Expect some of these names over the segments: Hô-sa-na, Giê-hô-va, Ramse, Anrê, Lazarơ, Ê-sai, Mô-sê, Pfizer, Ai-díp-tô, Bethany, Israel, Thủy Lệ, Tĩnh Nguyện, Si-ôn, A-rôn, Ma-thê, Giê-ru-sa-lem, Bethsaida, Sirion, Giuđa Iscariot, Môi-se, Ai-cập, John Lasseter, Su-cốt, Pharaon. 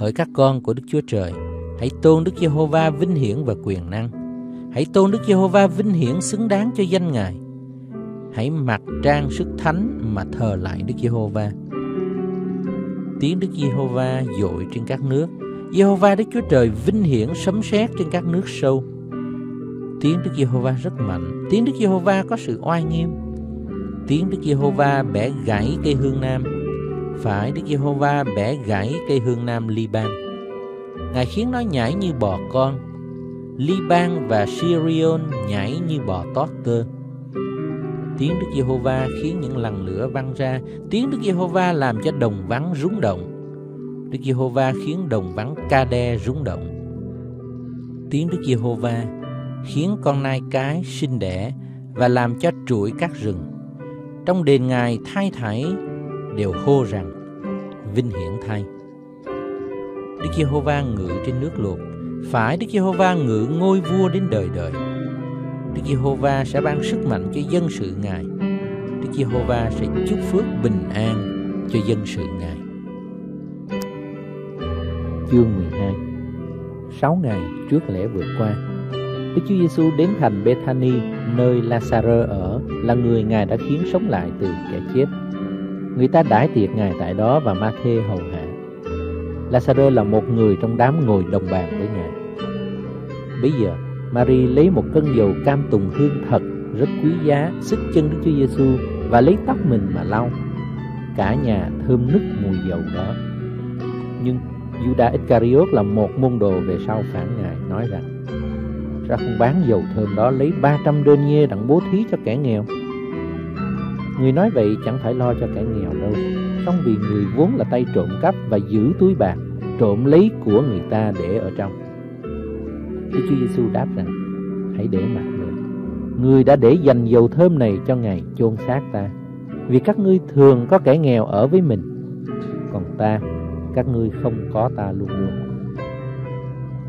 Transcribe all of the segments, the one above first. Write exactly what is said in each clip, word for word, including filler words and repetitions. Hỡi các con của Đức Chúa Trời, hãy tôn Đức Giê-hô-va vinh hiển và quyền năng. Hãy tôn Đức Giê-hô-va vinh hiển xứng đáng cho danh Ngài. Hãy mặc trang sức thánh mà thờ lại Đức Giê-hô-va. Tiếng Đức Giê-hô-va dội trên các nước, Giê-hô-va Đức Chúa Trời vinh hiển sấm sét trên các nước sâu. Tiếng Đức Giê-hô-va rất mạnh, tiếng Đức Giê-hô-va có sự oai nghiêm. Tiếng Đức Giê-hô-va bẻ gãy cây hương nam, phải Đức Giê-hô-va bẻ gãy cây hương nam Li-ban. Ngài khiến nó nhảy như bò con, Li-ban và Sirion nhảy như bò tót tơ. Tiếng Đức Giê-hô-va khiến những lằn lửa văng ra, tiếng Đức Giê-hô-va làm cho đồng vắng rúng động. Đức Giê-hô-va khiến đồng vắng Ca-đe rúng động. Tiếng Đức Giê-hô-va khiến con nai cái sinh đẻ và làm cho trụi các rừng. Trong đền Ngài thai thảy đều hô rằng vinh hiển thay. Đức Giê-hô-va ngự trên nước luộc, phải Đức Giê-hô-va ngự ngôi vua đến đời đời. Đức Giê-hô-va sẽ ban sức mạnh cho dân sự Ngài. Đức Giê-hô-va sẽ chúc phước bình an cho dân sự Ngài. Chương mười hai. Sáu ngày trước lễ vừa qua, Đức Chúa Giêsu đến thành Bethany, nơi Lazarơ ở, là người Ngài đã khiến sống lại từ kẻ chết. Người ta đãi tiệc Ngài tại đó và Ma-thê hầu hạ. Lazarơ là một người trong đám ngồi đồng bàn với Ngài. Bây giờ, Mary lấy một cân dầu cam tùng hương thật rất quý giá, xức chân Đức Chúa Giêsu và lấy tóc mình mà lau. Cả nhà thơm nức mùi dầu đó. Nhưng Giuđa Iscariot là một môn đồ về sau phản Ngài, nói rằng: "Ra không bán dầu thơm đó lấy ba trăm đơ nhiê đặng bố thí cho kẻ nghèo." Người nói vậy chẳng phải lo cho kẻ nghèo đâu, song vì người vốn là tay trộm cắp và giữ túi bạc, trộm lấy của người ta để ở trong. Đức Chúa Giêsu đáp rằng: "Hãy để mặc Người. Người đã để dành dầu thơm này cho ngày chôn xác ta. Vì các ngươi thường có kẻ nghèo ở với mình, còn ta, các ngươi không có ta luôn luôn."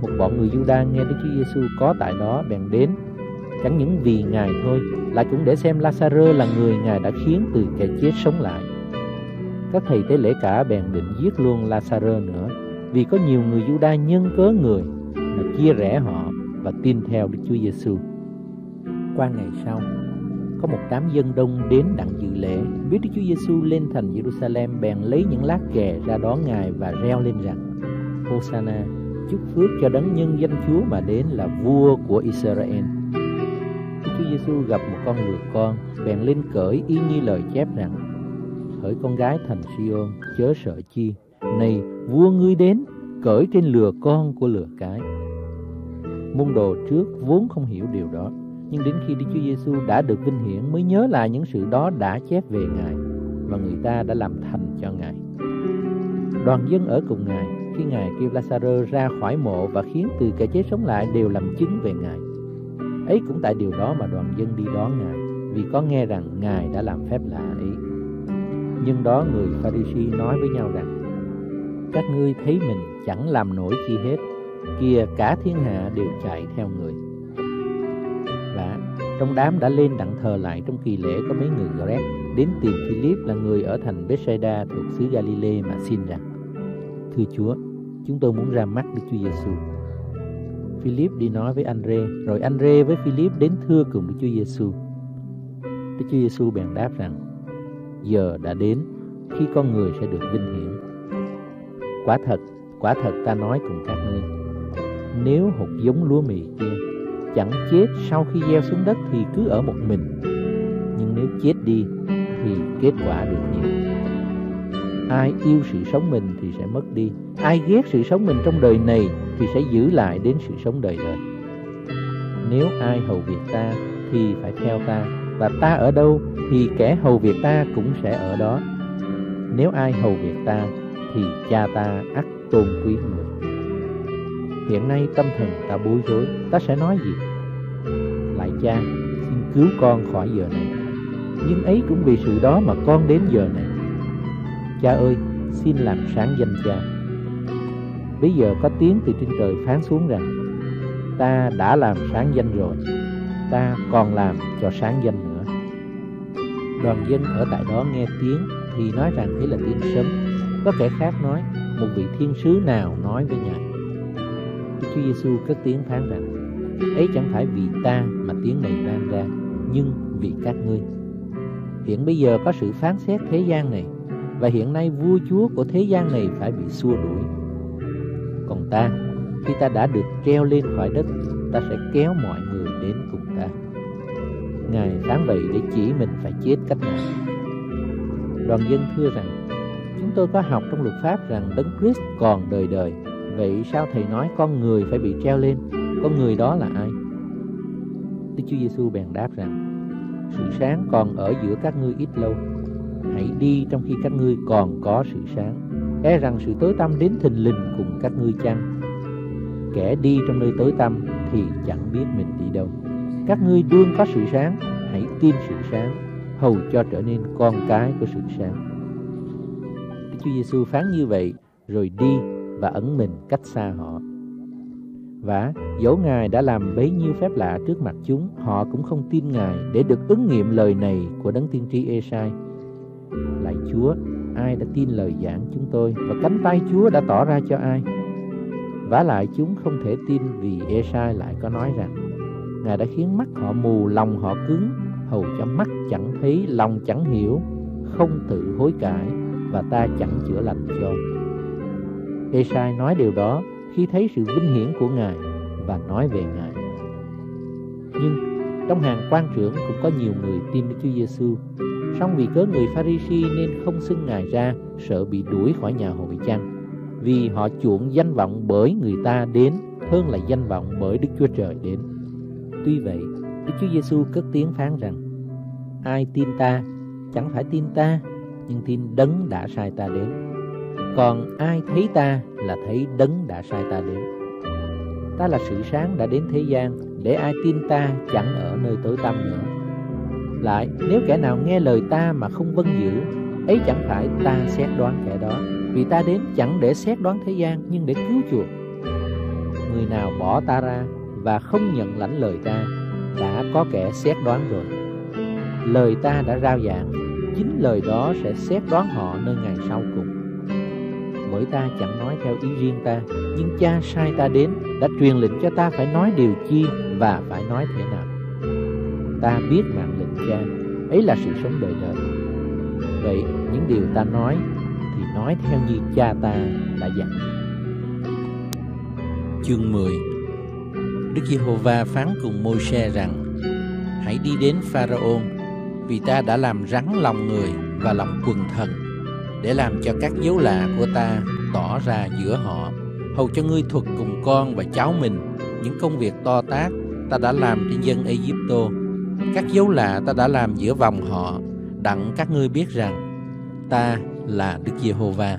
Một bọn người Giu-đa nghe Đức Chúa Giêsu có tại đó bèn đến, chẳng những vì Ngài thôi, lại cũng để xem Lazarơ là người Ngài đã khiến từ kẻ chết sống lại. Các thầy tế lễ cả bèn định giết luôn Lazarơ nữa, vì có nhiều người Giu-đa nhân cớ người mà chia rẽ họ và tin theo Đức Chúa Giêsu. Qua ngày sau, có một đám dân đông đến đặng dự lễ, biết Đức Chúa Giêsu lên thành Giê-ru-sa-lem bèn lấy những lá kè ra đón Ngài và reo lên rằng: "Hô-sa-na, chúc phước cho đấng nhân danh Chúa mà đến là vua của Israel." Đức Chúa Giêsu gặp một con ngựa con, bèn lên cởi y như lời chép rằng: "Hỡi con gái thành Si-ôn, chớ sợ chi, này vua ngươi đến, cởi trên lừa con của lừa cái." Môn đồ trước vốn không hiểu điều đó, nhưng đến khi Đức Chúa Giêsu đã được vinh hiển mới nhớ lại những sự đó đã chép về Ngài và người ta đã làm thành cho Ngài. Đoàn dân ở cùng Ngài khi Ngài kêu Lazarơ ra khỏi mộ và khiến từ kẻ chết sống lại đều làm chứng về Ngài. Ấy cũng tại điều đó mà đoàn dân đi đón Ngài, vì có nghe rằng Ngài đã làm phép lạ ấy. Nhưng đó người Pha-ri-si nói với nhau rằng: "Các ngươi thấy mình chẳng làm nổi chi hết, kìa cả thiên hạ đều chạy theo người." Và trong đám đã lên đặng thờ lại trong kỳ lễ có mấy người Gret đến tìm Philip là người ở thành Bethsaida thuộc xứ Galilê mà xin rằng: "Thưa Chúa, chúng tôi muốn ra mắt Đức Chúa Giêsu." Philip đi nói với Anrê, rồi Anrê với Philip đến thưa cùng Đức Chúa Giêsu. Đức Chúa Giêsu bèn đáp rằng: "Giờ đã đến khi con người sẽ được vinh hiển. Quả thật, quả thật ta nói cùng các ngươi, nếu hột giống lúa mì kia chẳng chết sau khi gieo xuống đất thì cứ ở một mình, nhưng nếu chết đi thì kết quả được nhiều. Ai yêu sự sống mình thì sẽ mất đi, ai ghét sự sống mình trong đời này thì sẽ giữ lại đến sự sống đời đời. Nếu ai hầu việc ta thì phải theo ta, và ta ở đâu thì kẻ hầu việc ta cũng sẽ ở đó. Nếu ai hầu việc ta thì cha ta ắt tôn quý hơn mình. Hiện nay tâm thần ta bối rối, ta sẽ nói gì? Lạy Cha, xin cứu con khỏi giờ này, nhưng ấy cũng vì sự đó mà con đến giờ này. Cha ơi, xin làm sáng danh Cha. Bây giờ có tiếng từ trên trời phán xuống rằng: ta đã làm sáng danh rồi, ta còn làm cho sáng danh nữa. Đoàn dân ở tại đó nghe tiếng thì nói rằng thế là tiếng sấm. Có kẻ khác nói: một vị thiên sứ nào nói với Ngài. Chúa Giêsu cất tiếng phán rằng: ấy chẳng phải vì ta mà tiếng này vang ra, nhưng vì các ngươi. Hiện bây giờ có sự phán xét thế gian này, và hiện nay vua chúa của thế gian này phải bị xua đuổi. Còn ta, khi ta đã được treo lên khỏi đất, ta sẽ kéo mọi người đến cùng ta. Ngài phán vậy để chỉ mình phải chết cách nào. Đoàn dân thưa rằng: chúng tôi có học trong luật pháp rằng Đấng Christ còn đời đời, vậy sao thầy nói con người phải bị treo lên? Con người đó là ai? Đức Chúa Giêsu bèn đáp rằng: sự sáng còn ở giữa các ngươi ít lâu, hãy đi trong khi các ngươi còn có sự sáng, e rằng sự tối tăm đến thình lình cùng các ngươi chăng. Kẻ đi trong nơi tối tăm thì chẳng biết mình đi đâu. Các ngươi đương có sự sáng, hãy tin sự sáng, hầu cho trở nên con cái của sự sáng. Đức Chúa Giêsu phán như vậy rồi đi và ẩn mình cách xa họ. Và dẫu Ngài đã làm bấy nhiêu phép lạ trước mặt chúng, họ cũng không tin Ngài, để được ứng nghiệm lời này của đấng tiên tri Ê-sai: lạy Chúa, ai đã tin lời giảng chúng tôi, và cánh tay Chúa đã tỏ ra cho ai? Vả lại chúng không thể tin, vì Ê-sai lại có nói rằng: Ngài đã khiến mắt họ mù, lòng họ cứng, hầu cho mắt chẳng thấy, lòng chẳng hiểu, không tự hối cải, và ta chẳng chữa lành cho. Ê-sai nói điều đó khi thấy sự vinh hiển của Ngài và nói về Ngài. Nhưng trong hàng quan trưởng cũng có nhiều người tin Đức Chúa Giêsu, song vì cớ người Pha-ri-si nên không xưng Ngài ra, sợ bị đuổi khỏi nhà hội chăng, vì họ chuộng danh vọng bởi người ta đến hơn là danh vọng bởi Đức Chúa Trời đến. Tuy vậy, Đức Chúa Giêsu cất tiếng phán rằng: ai tin ta chẳng phải tin ta, nhưng tin đấng đã sai ta đến. Còn ai thấy ta là thấy đấng đã sai ta đến. Ta là sự sáng đã đến thế gian, để ai tin ta chẳng ở nơi tối tăm nữa. Lại, nếu kẻ nào nghe lời ta mà không vâng giữ, ấy chẳng phải ta xét đoán kẻ đó, vì ta đến chẳng để xét đoán thế gian, nhưng để cứu chuộc. Người nào bỏ ta ra và không nhận lãnh lời ta, đã có kẻ xét đoán rồi. Lời ta đã rao giảng, chính lời đó sẽ xét đoán họ nơi ngày sau cùng. Bởi ta chẳng nói theo ý riêng ta, nhưng Cha sai ta đến đã truyền lệnh cho ta phải nói điều chi và phải nói thế nào. Ta biết mạng lệnh Cha, ấy là sự sống đời đời. Vậy những điều ta nói thì nói theo như Cha ta đã dặn. Chương mười. Đức Giê-hô-va phán cùng Môi-se rằng: hãy đi đến Pharaon, vì ta đã làm rắn lòng người và lòng quần thần, để làm cho các dấu lạ của ta tỏ ra giữa họ, hầu cho ngươi thuật cùng con và cháu mình những công việc to tát ta đã làm trên dân Ai-díp-tô. Các dấu lạ ta đã làm giữa vòng họ, đặng các ngươi biết rằng ta là Đức Giê-hô-va.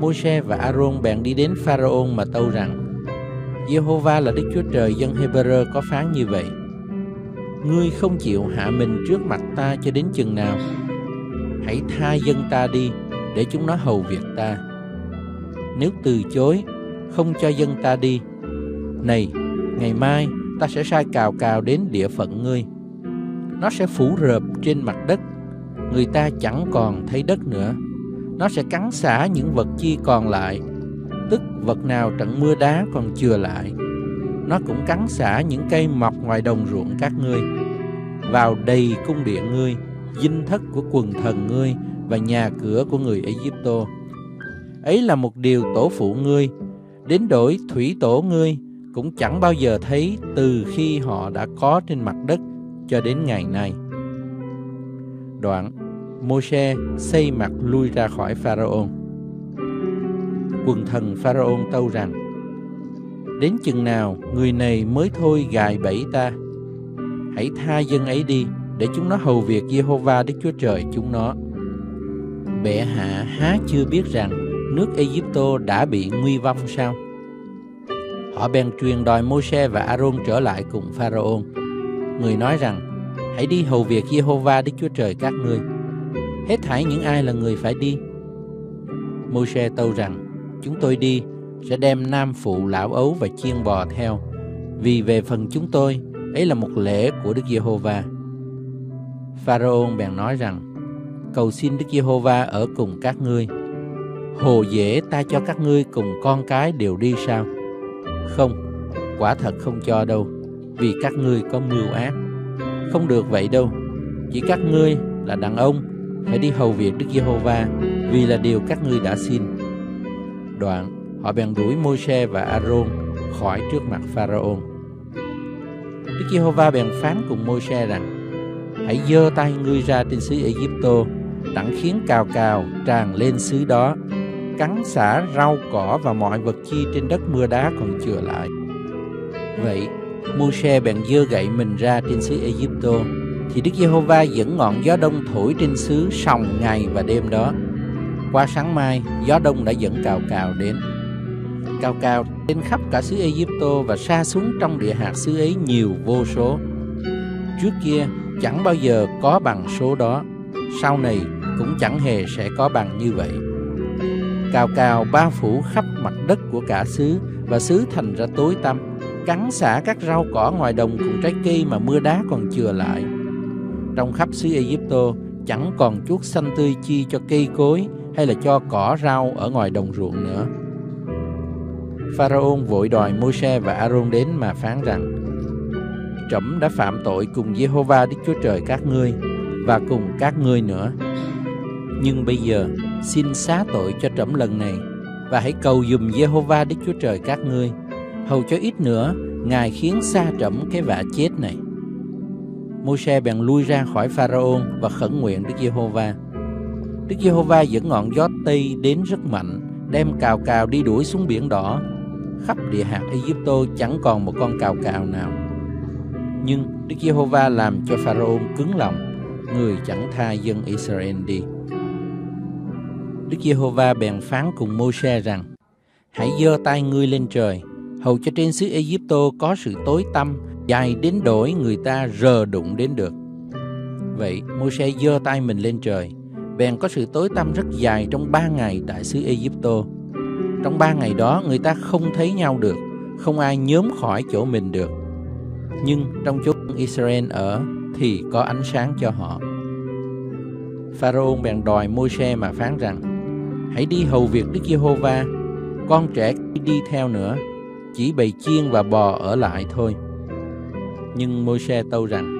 Môi-se và A-rôn bèn đi đến Pharaon mà tâu rằng: Giê-hô-va là Đức Chúa Trời dân Hê-bơ-rơ có phán như vậy: ngươi không chịu hạ mình trước mặt ta cho đến chừng nào? Hãy tha dân ta đi, để chúng nó hầu việc ta. Nếu từ chối, không cho dân ta đi, này, ngày mai ta sẽ sai cào cào đến địa phận ngươi. Nó sẽ phủ rợp trên mặt đất, người ta chẳng còn thấy đất nữa. Nó sẽ cắn xả những vật chi còn lại, tức vật nào trận mưa đá còn chừa lại. Nó cũng cắn xả những cây mọc ngoài đồng ruộng các ngươi, vào đầy cung điện ngươi, dinh thất của quần thần ngươi và nhà cửa của người Ai-díp-tô. Ấy là một điều tổ phụ ngươi, đến đổi thủy tổ ngươi, cũng chẳng bao giờ thấy từ khi họ đã có trên mặt đất cho đến ngày nay. Đoạn, Môi-se xây mặt lui ra khỏi Pharaon. Quần thần Pharaon tâu rằng: đến chừng nào người này mới thôi gài bẫy ta? Hãy tha dân ấy đi, để chúng nó hầu việc Giê-hô-va Đức Chúa Trời chúng nó. Bệ hạ há chưa biết rằng nước Ê-díp-tô đã bị nguy vong sao? Họ bèn truyền đòi Mô-sê và A-rôn trở lại cùng Pharaon. Người nói rằng, hãy đi hầu việc Giê-hô-va Đức Chúa Trời các ngươi, hết thảy những ai là người phải đi. Mô-sê tâu rằng, chúng tôi đi sẽ đem nam phụ, lão ấu và chiên bò theo, vì về phần chúng tôi, ấy là một lễ của Đức Giê-hô-va. Pharaon bèn nói rằng, cầu xin Đức Giê-hô-va ở cùng các ngươi. Hồ dễ ta cho các ngươi cùng con cái đều đi sao? Không, quả thật không cho đâu, vì các ngươi có mưu ác. Không được vậy đâu, chỉ các ngươi là đàn ông phải đi hầu việc Đức Giê-hô-va, vì là điều các ngươi đã xin. Đoạn họ bèn đuổi Mô-sê và A-rôn khỏi trước mặt Pharaon. Đức Giê-hô-va bèn phán cùng Mô-sê rằng, hãy giơ tay ngươi ra trên xứ Ai-cập, đặng khiến cào cào tràn lên xứ đó, cắn xả rau cỏ và mọi vật chi trên đất mưa đá còn chừa lại. Vậy Mô-sê bèn giơ gậy mình ra trên xứ Ai-cập, thì Đức Giê-hô-va dẫn ngọn gió đông thổi trên xứ sòng ngày và đêm đó. Qua sáng mai, gió đông đã dẫn cào cào đến. Cào cào trên khắp cả xứ Ai-cập và sa xuống trong địa hạt xứ ấy nhiều vô số. Trước kia chẳng bao giờ có bằng số đó, sau này cũng chẳng hề sẽ có bằng như vậy. Cào cào bao phủ khắp mặt đất của cả xứ, và xứ thành ra tối tăm, cắn xả các rau cỏ ngoài đồng cùng trái cây mà mưa đá còn chừa lại. Trong khắp xứ Ai-cập chẳng còn chút xanh tươi chi cho cây cối hay là cho cỏ rau ở ngoài đồng ruộng nữa. Pharaon vội đòi Mô-sê và A-rôn đến mà phán rằng, trẫm đã phạm tội cùng Giê-hô-va Đức Chúa Trời các ngươi và cùng các ngươi nữa. Nhưng bây giờ xin xá tội cho trẫm lần này, và hãy cầu giùm Giê-hô-va Đức Chúa Trời các ngươi, hầu cho ít nữa Ngài khiến xa trẫm cái vạ chết này. Mô-sê bèn lui ra khỏi Pharaon và khẩn nguyện Đức Giê-hô-va. Đức Giê-hô-va dẫn ngọn gió tây đến rất mạnh, đem cào cào đi đuổi xuống Biển Đỏ. Khắp địa hạt Ai-cập chẳng còn một con cào cào nào. Nhưng Đức Giê-hô-va làm cho Pharaon cứng lòng, người chẳng tha dân Israel đi. Đức Giê-hô-va bèn phán cùng Mô-sê rằng, hãy giơ tay ngươi lên trời, hầu cho trên xứ Ai-cập có sự tối tăm dài đến đổi người ta rờ đụng đến được. Vậy Mô-sê giơ tay mình lên trời, bèn có sự tối tăm rất dài trong ba ngày tại xứ Ai-cập. Trong ba ngày đó người ta không thấy nhau được, không ai nhóm khỏi chỗ mình được. Nhưng trong chỗ Israel ở thì có ánh sáng cho họ. Pharaon bèn đòi Mô-sê mà phán rằng, hãy đi hầu việc Đức Giê-hô-va, con trẻ đi theo nữa, chỉ bầy chiên và bò ở lại thôi. Nhưng Mô-sê tâu rằng,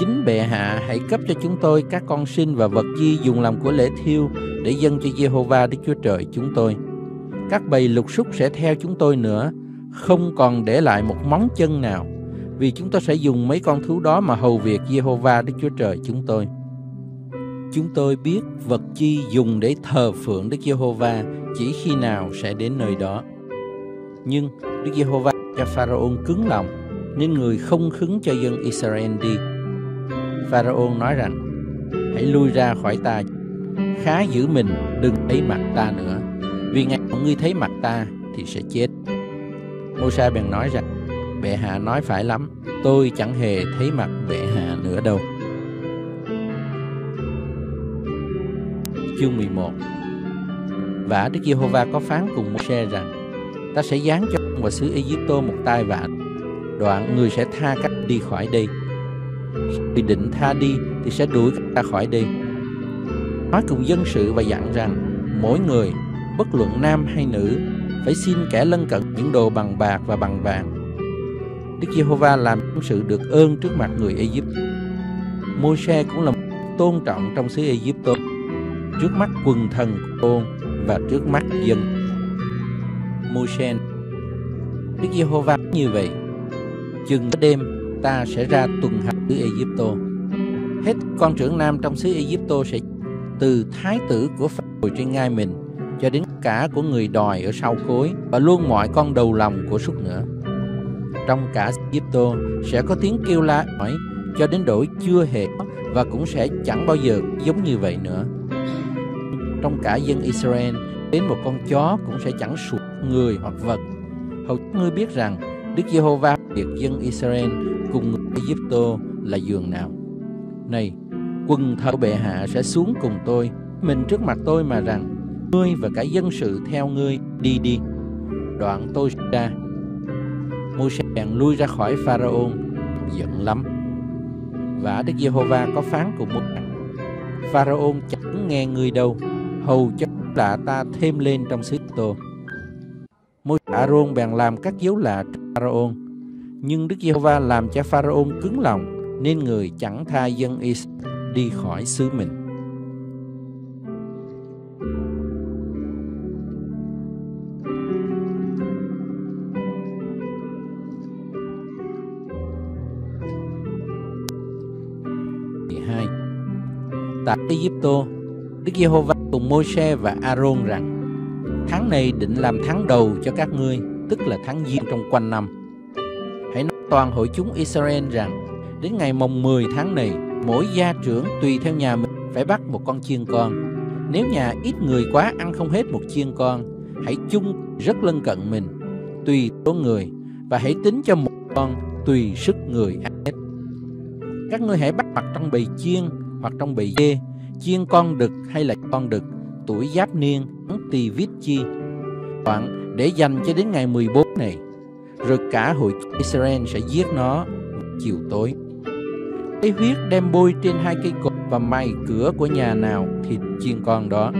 chính bệ hạ hãy cấp cho chúng tôi các con sinh và vật chi dùng làm của lễ thiêu để dâng cho Giê-hô-va Đức Chúa Trời chúng tôi. Các bầy lục súc sẽ theo chúng tôi nữa, không còn để lại một móng chân nào, vì chúng tôi sẽ dùng mấy con thú đó mà hầu việc Giê-hô-va Đức Chúa Trời chúng tôi. Chúng tôi biết vật chi dùng để thờ phượng Đức Giê-hô-va chỉ khi nào sẽ đến nơi đó. Nhưng Đức Giê-hô-va cho Pharaon cứng lòng, nên người không khứng cho dân Israel đi. Pharaon nói rằng, hãy lui ra khỏi ta, khá giữ mình, đừng thấy mặt ta nữa, vì ngày ngươi thấy mặt ta thì sẽ chết. Mô-sê bèn nói rằng, bệ hạ nói phải lắm, tôi chẳng hề thấy mặt bệ hạ nữa đâu. Chương mười một. Và Đức Giê-hô-va có phán cùng Mô-sê rằng, ta sẽ giáng cho ông và xứ Ai-cập một tai vạ, đoạn người sẽ tha cách đi khỏi đây. Khi định tha đi thì sẽ đuổi cách ta khỏi đây. Nói cùng dân sự và dặn rằng, mỗi người, bất luận nam hay nữ, phải xin kẻ lân cận những đồ bằng bạc và bằng vàng. Đức Giê-hô-va làm những sự được ơn trước mặt người Ai-cập. Mô-sê cũng là một tôn trọng trong xứ Ai-cập, trước mắt quần thần tôn và trước mắt dân. Mô-sê, Đức Giê-hô-va như vậy, chừng đêm ta sẽ ra tuần hành xứ Ai-cập. Hết con trưởng nam trong xứ Ai-cập sẽ từ thái tử của Pháp ngồi trên ngai mình cho đến cả của người đòi ở sau cối và luôn mọi con đầu lòng của súc nữa. Trong cả Ai-cập sẽ có tiếng kêu la ỏi cho đến đổi chưa hề, và cũng sẽ chẳng bao giờ giống như vậy nữa. Trong cả dân Israel đến một con chó cũng sẽ chẳng sụp người hoặc vật. Hầu ngươi biết rằng Đức Giê-hô-va biệt dân Israel cùng người Ai-díp-tô là giường nào. Này, quần thợ bệ hạ sẽ xuống cùng tôi, mình trước mặt tôi mà rằng, ngươi và cả dân sự theo ngươi đi đi. Đoạn tôi ra, Mô-sê bèn lui ra khỏi Pharaon, giận lắm. Và Đức Giê-hô-va có phán cùng một rằng, Pharaon chẳng nghe ngươi đâu, hầu cho lạ ta thêm lên trong xứ Tô. Mô-sê Ả-rôn bèn làm các dấu lạ cho Pharaon, nhưng Đức Giê-hô-va làm cho Pharaon cứng lòng, nên người chẳng tha dân Israel đi khỏi xứ mình. mười hai. Tại Ai-díp-tô, Đức Giê-hô-va cùng Mô-sê và A-rôn rằng, tháng này định làm tháng đầu cho các ngươi, tức là tháng giêng trong quanh năm. Hãy nói toàn hội chúng Israel rằng, đến ngày mồng mười tháng này, mỗi gia trưởng tùy theo nhà mình phải bắt một con chiên con. Nếu nhà ít người quá ăn không hết một chiên con, hãy chung rất lân cận mình, tùy số người, và hãy tính cho một con tùy sức người ăn hết. Các ngươi hãy bắt hoặc trong bầy chiên, hoặc trong bầy dê, chiên con đực hay là con đực, tuổi giáp niên, tì vít chi, khoảng để dành cho đến ngày mười bốn này. Rồi cả hội Israel sẽ giết nó chiều tối. Lấy huyết đem bôi trên hai cây cột và mày cửa của nhà nào thịt chiên con đó.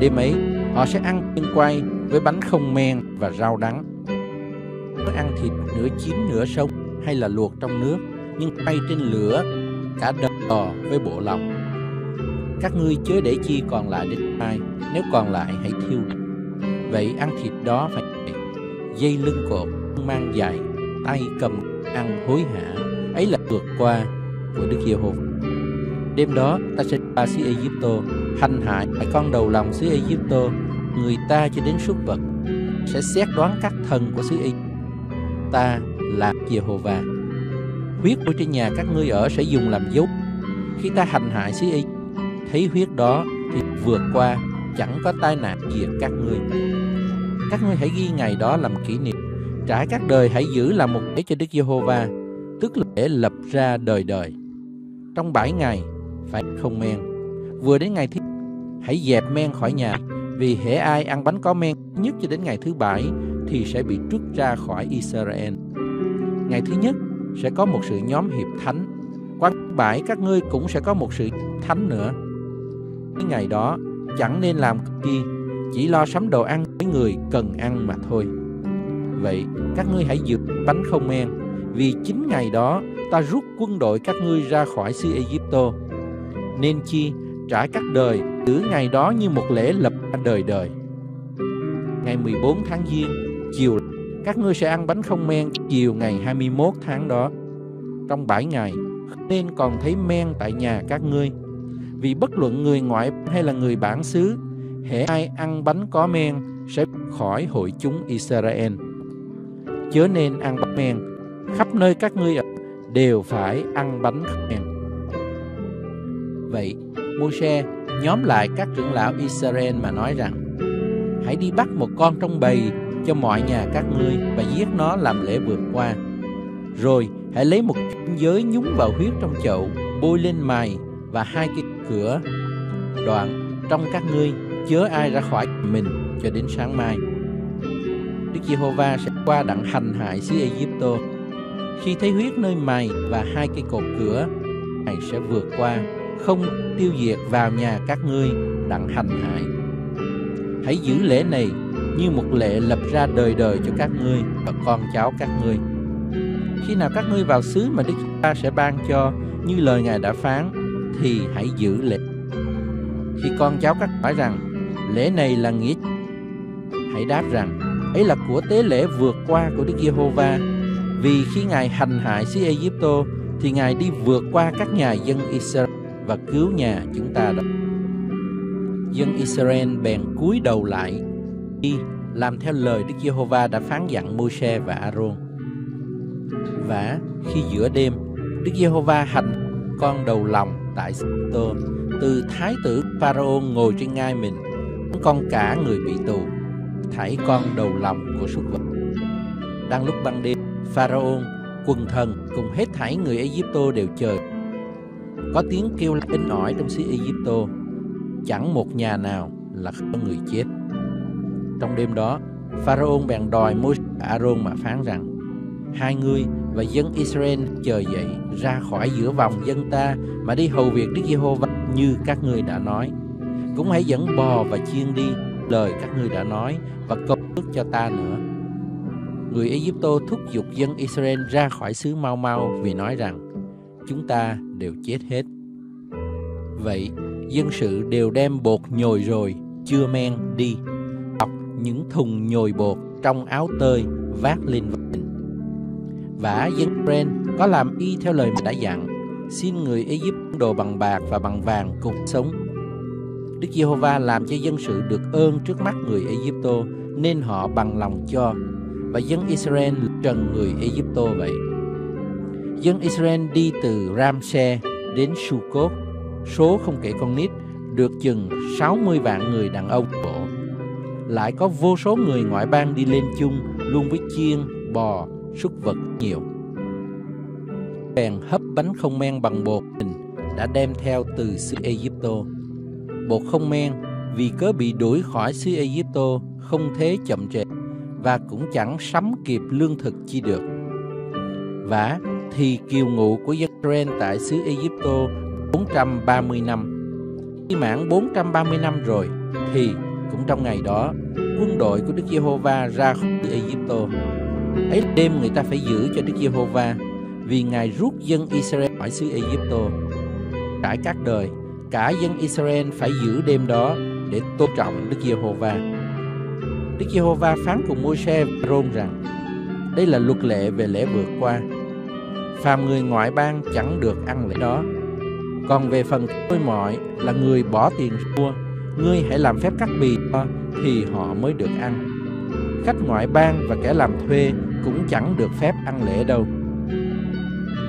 Đêm ấy họ sẽ ăn chiên quay với bánh không men và rau đắng. Nó ăn thịt nửa chín nửa sống hay là luộc trong nước, nhưng quay trên lửa cả đợt đò với bộ lòng. Các ngươi chớ để chi còn lại đến mai, nếu còn lại hãy thiêu. Vậy ăn thịt đó phải dây lưng cột, mang dài, tay cầm ăn hối hả, ấy là vượt qua của Đức Giê-hô-va. Đêm đó ta sẽ qua xứ Ai-díp-tô, hành hại tại con đầu lòng xứ Ai-díp-tô, người ta cho đến súc vật, sẽ xét đoán các thần của xứ Ai-díp-tô. Ta là Giê-hô-va. Huyết của trên nhà các ngươi ở sẽ dùng làm dấu. Khi ta hành hại xứ Ai-díp-tô, thấy huyết đó thì vượt qua, chẳng có tai nạn gì các ngươi. Các ngươi hãy ghi ngày đó làm kỷ niệm. Trải các đời hãy giữ làm một lễ cho Đức Giê-hô-va, tức là để lập ra đời đời. Trong bảy ngày phải không men. Vừa đến ngày thứ hãy dẹp men khỏi nhà, vì hễ ai ăn bánh có men nhất cho đến ngày thứ bảy thì sẽ bị trút ra khỏi Israel. Ngày thứ nhất sẽ có một sự nhóm hiệp thánh. Qua thứ bảy các ngươi cũng sẽ có một sự thánh nữa. Cái ngày đó chẳng nên làm gì, chỉ lo sắm đồ ăn với người cần ăn mà thôi. Vậy các ngươi hãy giữ bánh không men, vì chính ngày đó ta rút quân đội các ngươi ra khỏi xứ Ai-díp-tô. Nên chi trả các đời giữ ngày đó như một lễ lập đời đời. Ngày mười bốn tháng giêng chiều các ngươi sẽ ăn bánh không men chiều ngày hai mươi mốt tháng đó. Trong bảy ngày nên còn thấy men tại nhà các ngươi, vì bất luận người ngoại hay là người bản xứ, hễ ai ăn bánh có men sẽ khỏi hội chúng Israel. Chớ nên ăn bánh men, khắp nơi các ngươi ở đều phải ăn bánh men. Vậy Mô-sê nhóm lại các trưởng lão Israel mà nói rằng, hãy đi bắt một con trong bầy cho mọi nhà các ngươi và giết nó làm lễ vượt qua. Rồi hãy lấy một cảnh giới nhúng vào huyết trong chậu, bôi lên mài và hai cái cửa. Đoạn trong các ngươi chớ ai ra khỏi mình cho đến sáng mai. Đức Giê-hô-va sẽ qua đặng hành hại xứ Ai-díp-tô. Khi thấy huyết nơi mày và hai cây cột cửa, Ngài sẽ vượt qua, không tiêu diệt vào nhà các ngươi đặng hành hại. Hãy giữ lễ này như một lệ lập ra đời đời cho các ngươi và con cháu các ngươi. Khi nào các ngươi vào xứ mà Đức Giê-hô-va sẽ ban cho, như lời Ngài đã phán, thì hãy giữ lễ. Khi con cháu các hỏi rằng, lễ này là nghĩa, hãy đáp rằng, ấy là của tế lễ vượt qua của Đức Giê-hô-va, vì khi Ngài hành hại xứ Ai-díp-tô thì Ngài đi vượt qua các nhà dân Israel và cứu nhà chúng ta đó. Dân Israel bèn cúi đầu lại đi làm theo lời Đức Giê-hô-va đã phán dặn Mô-sê và A-rôn. Và khi giữa đêm Đức Giê-hô-va hành con đầu lòng tại Ai-díp-tô, từ thái tử Pharaon ngồi trên ngai mình con cả người bị tù, thảy con đầu lòng của súc vật. Đang lúc ban đêm, Pharaon, quần thần cùng hết thảy người Ai Cập đều chờ. Có tiếng kêu inh ỏi trong xứ Ai Cập, chẳng một nhà nào là không có người chết. Trong đêm đó, Pharaon bèn đòi Môi-se và A-rôn mà phán rằng: Hai ngươi và dân Israel chờ dậy ra khỏi giữa vòng dân ta mà đi hầu việc Đức Giê-hô-va như các ngươi đã nói. Cũng hãy dẫn bò và chiên đi lời các ngươi đã nói và cầu phước cho ta nữa. Người Ai Cập thúc giục dân Israel ra khỏi xứ mau mau vì nói rằng: Chúng ta đều chết hết. Vậy dân sự đều đem bột nhồi rồi chưa men đi, bọc những thùng nhồi bột trong áo tơi vác lên mình. Và dân Israel có làm y theo lời mà đã dặn, xin người Ai Cập đồ bằng bạc và bằng vàng cột sống. Đức Giê-hô-va làm cho dân sự được ơn trước mắt người Ai Cập nên họ bằng lòng cho, và dân Israel trần người Ai Cập vậy. Dân Israel đi từ Ramse đến Su-cốt, số không kể con nít, được chừng sáu mươi vạn người đàn ông bộ. Lại có vô số người ngoại bang đi lên chung luôn với chiên, bò, súc vật nhiều. Bèn hấp bánh không men bằng bột mình đã đem theo từ xứ Ai Cập. Bột không men vì cớ bị đuổi khỏi xứ Ai Cập không thế chậm trễ và cũng chẳng sắm kịp lương thực chi được. Vả thì kiều ngụ của dân Israel tại xứ Ai Cập bốn trăm ba mươi năm. Khi mãn bốn trăm ba mươi năm rồi thì cũng trong ngày đó quân đội của Đức Giê-hô-va ra khỏi xứ Ai Cập. Ấy đêm người ta phải giữ cho Đức Giê-hô-va vì Ngài rút dân Israel khỏi xứ Ai Cập. Trải các đời cả dân Israel phải giữ đêm đó để tôn trọng Đức Giê-hô-va. Đức Giê-hô-va phán cùng Môi-se và A-rôn rằng: Đây là luật lệ về lễ vượt qua. Phàm người ngoại bang chẳng được ăn lễ đó. Còn về phần tôi mọi là người bỏ tiền mua, ngươi hãy làm phép cắt bì cho thì họ mới được ăn. Khách ngoại bang và kẻ làm thuê cũng chẳng được phép ăn lễ đâu.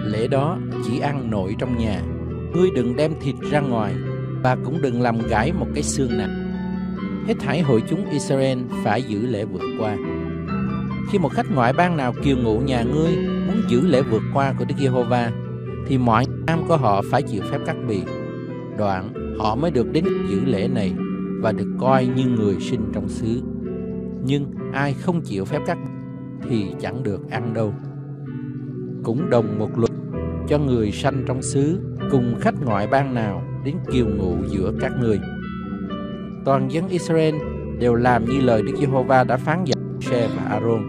Lễ đó chỉ ăn nội trong nhà. Ngươi đừng đem thịt ra ngoài và cũng đừng làm gãy một cái xương nào. Hết thảy hội chúng Israel phải giữ lễ vượt qua. Khi một khách ngoại bang nào kiều ngụ nhà ngươi muốn giữ lễ vượt qua của Đức Giê-hô-va thì mọi nam của họ phải chịu phép cắt bì. Đoạn họ mới được đến giữ lễ này và được coi như người sinh trong xứ. Nhưng ai không chịu phép cắt bì thì chẳng được ăn đâu. Cũng đồng một luật cho người sanh trong xứ cùng khách ngoại bang nào đến kiều ngụ giữa các ngươi. Toàn dân Israel đều làm như lời Đức Giê-hô-va đã phán dạy Môi-se và A-rôn.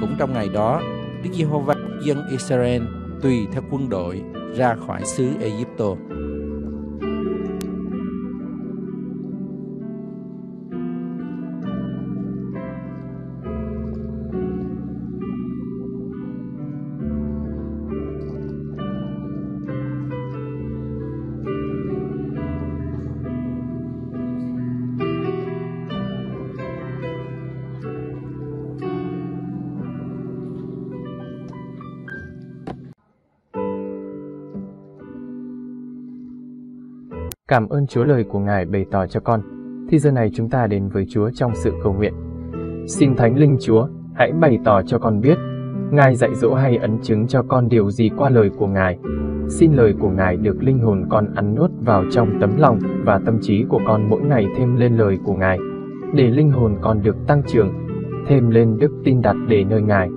Cũng trong ngày đó, Đức Giê-hô-va dân Israel tùy theo quân đội ra khỏi xứ Ai Cập. Cảm ơn Chúa lời của Ngài bày tỏ cho con. Thì giờ này chúng ta đến với Chúa trong sự cầu nguyện. Xin Thánh Linh Chúa, hãy bày tỏ cho con biết, Ngài dạy dỗ hay ấn chứng cho con điều gì qua lời của Ngài. Xin lời của Ngài được linh hồn con ăn nuốt vào trong tấm lòng và tâm trí của con mỗi ngày thêm lên lời của Ngài, để linh hồn con được tăng trưởng, thêm lên đức tin đặt để nơi Ngài.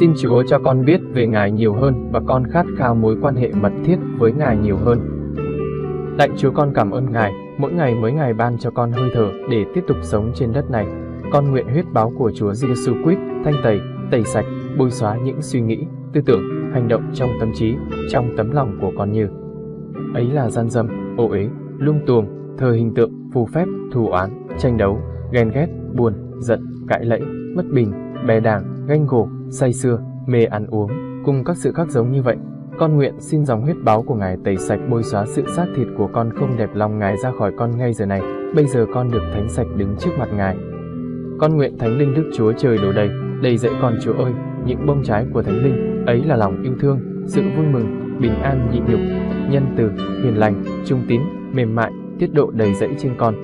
Xin Chúa cho con biết về Ngài nhiều hơn và con khát khao mối quan hệ mật thiết với Ngài nhiều hơn. Lạy Chúa, con cảm ơn Ngài, mỗi ngày mới Ngài ban cho con hơi thở để tiếp tục sống trên đất này. Con nguyện huyết báo của Chúa Giêsu Christ thanh tẩy, tẩy sạch, bôi xóa những suy nghĩ, tư tưởng, hành động trong tâm trí, trong tấm lòng của con như ấy là gian dâm, ô uế, lung tuồng, thờ hình tượng, phù phép, thù oán, tranh đấu, ghen ghét, buồn, giận, cãi lẫy, bất bình, bè đảng, ganh gổ, say sưa, mê ăn uống, cùng các sự khác giống như vậy. Con nguyện xin dòng huyết báu của Ngài tẩy sạch bôi xóa sự xác thịt của con không đẹp lòng Ngài ra khỏi con ngay giờ này. Bây giờ con được thánh sạch đứng trước mặt Ngài. Con nguyện Thánh Linh Đức Chúa Trời đổ đầy, đầy dẫy con Chúa ơi, những bông trái của Thánh Linh, ấy là lòng yêu thương, sự vui mừng, bình an nhịn nhục, nhân từ, hiền lành, trung tín, mềm mại, tiết độ đầy dẫy trên con.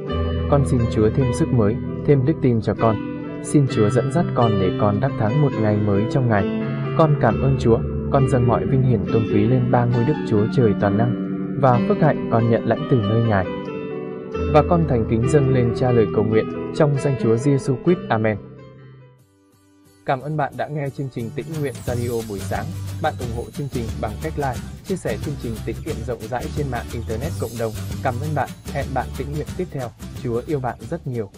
Con xin Chúa thêm sức mới, thêm đức tin cho con. Xin Chúa dẫn dắt con để con đắc thắng một ngày mới trong Ngài. Con cảm ơn Chúa, con dâng mọi vinh hiển tôn quý lên ba ngôi Đức Chúa Trời toàn năng, và phước hạnh con nhận lãnh từ nơi Ngài. Và con thành kính dâng lên Cha lời cầu nguyện trong danh Chúa Giêsu Christ. Amen. Cảm ơn bạn đã nghe chương trình Tĩnh Nguyện Radio buổi sáng. Bạn ủng hộ chương trình bằng cách like, chia sẻ chương trình tĩnh nguyện rộng rãi trên mạng Internet cộng đồng. Cảm ơn bạn, hẹn bạn tĩnh nguyện tiếp theo. Chúa yêu bạn rất nhiều.